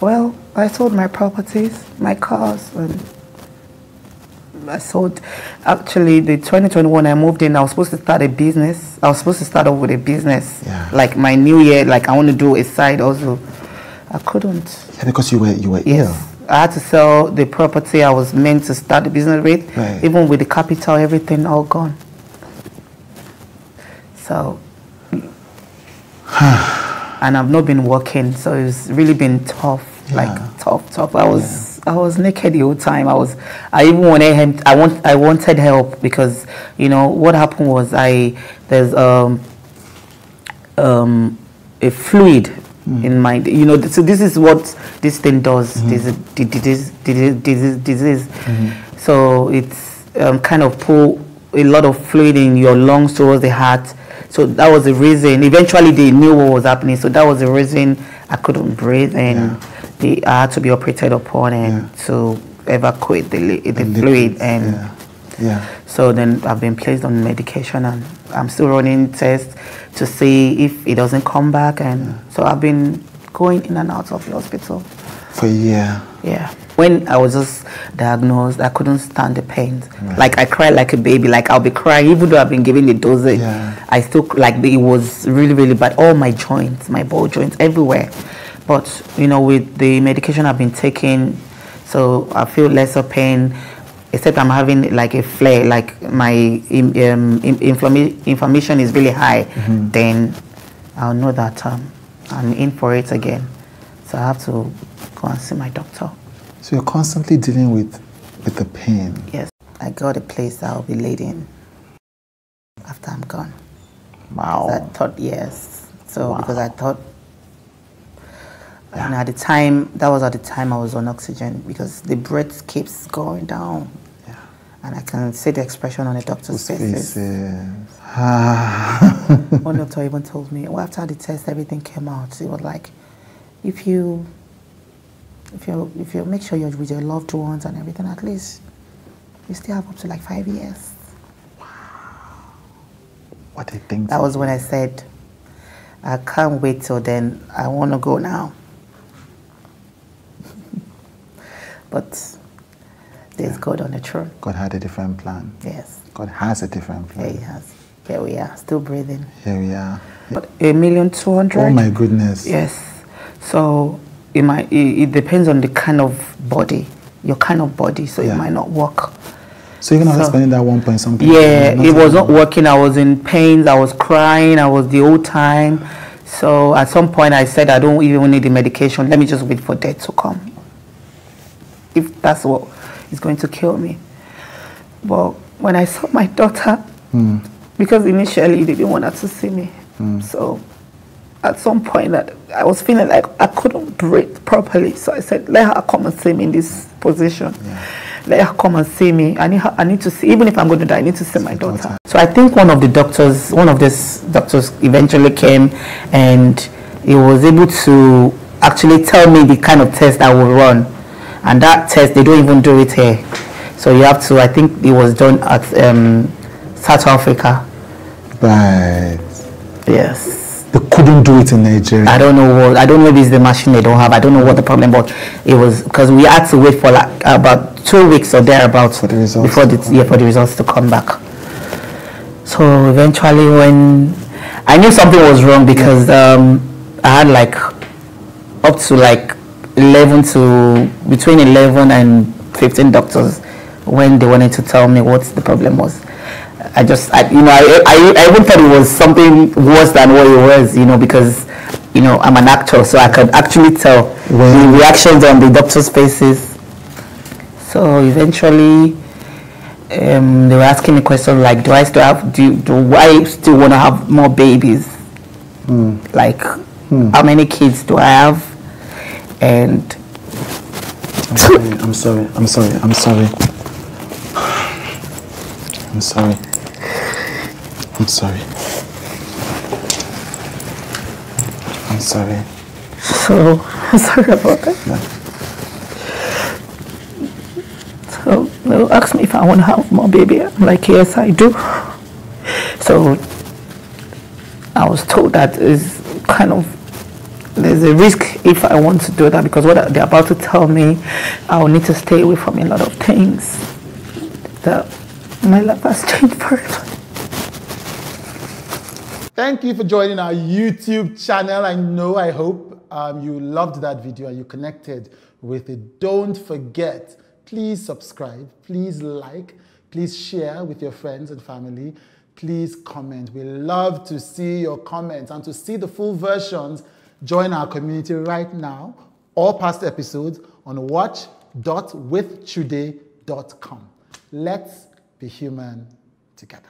Well, I sold my properties, my cars, and I sold, actually, the 2021 I moved in, I was supposed to start a business. I was supposed to start off with a business. Yeah. Like my new year, like I want to do a side also. I couldn't. Yeah, because you were ill. I had to sell the property I was meant to start the business with. Right. Even with the capital, everything all gone. So, and I've not been working, so it's really been tough. Yeah. Like tough. I was naked the whole time. I wanted help because, you know, what happened was there's a fluid in my, you know, so this is what this thing does. Disease. So it's kind of pull a lot of fluid in your lungs towards the heart. So that was the reason. Eventually they knew what was happening. So that was the reason I couldn't breathe, and I had to be operated upon and to evacuate the fluid. And so then I've been placed on medication, and I'm still running tests to see if it doesn't come back. And so I've been going in and out of the hospital. For a year. Yeah. When I was just diagnosed, I couldn't stand the pain. Right. Like I cried like a baby. Like I'll be crying even though I've been given the dosage. Yeah. I still, like, it was really, really bad. All my joints, my ball joints, everywhere. But, you know, with the medication I've been taking, so I feel lesser pain, except I'm having like a flare, like my inflammation is really high, then I'll know that I'm in for it again. So I have to go and see my doctor. So you're constantly dealing with the pain? Yes. I got a place that I'll be laid in after I'm gone. Wow. I thought, yes. So because I thought, and at the time, that was at the time I was on oxygen because the breath keeps going down. Yeah. And I can see the expression on the doctor's faces. One doctor even told me, well, after the test, everything came out. It was like, if you make sure you're with your loved ones and everything, at least you still have up to like 5 years. Wow. What a thing. That was when I said, I can't wait till then. I want to go now. But there's God on the throne. God had a different plan. Yes. God has a different plan. Yeah, He has. Here we are, still breathing. Here we are. But 1,200,000. Oh my goodness. Yes. So it depends on the kind of body, your kind of body. So it might not work. So you're gonna spend that 1 point something. Yeah, it was not working. I was in pains. I was crying. I was the whole time. So at some point I said, I don't even need the medication. Let me just wait for death to come, if that's what is going to kill me. But when I saw my daughter, because initially they didn't want her to see me. So at some point I was feeling like I couldn't breathe properly. So I said, let her come and see me in this position. Yeah. Let her come and see me. I need to see, even if I'm going to die, I need to see my daughter. So I think one of these doctors eventually came, and he was able to actually tell me the kind of test I will run. And that test, they don't even do it here. So you have to, I think it was done at South Africa. Right. Yes. They couldn't do it in Nigeria. I don't know if it's the machine they don't have. I don't know what the problem, but it was, because we had to wait for like about 2 weeks or thereabouts for the results to come back. So eventually when, I knew something was wrong because I had like up to like, 11 and 15 doctors when they wanted to tell me what the problem was. I even thought it was something worse than what it was, you know, because, you know, I'm an actor, so I could actually tell the reactions on the doctors' faces. So eventually, they were asking me questions like, do I still want to have more babies? Like, how many kids do I have? And I'm sorry. So I'm sorry about that. Yeah. So they'll ask me if I want to have more baby. I'm like, yes, I do. So I was told that is kind of There's a risk if I want to do that, because what they're about to tell me, I'll need to stay away from a lot of things. That my life has changed forever. Thank you for joining our YouTube channel. I hope you loved that video and you connected with it. Don't forget, please subscribe, please like, please share with your friends and family. Please comment. We love to see your comments, and to see the full versions, join our community right now, all past episodes on watch.withchude.com. Let's be human together.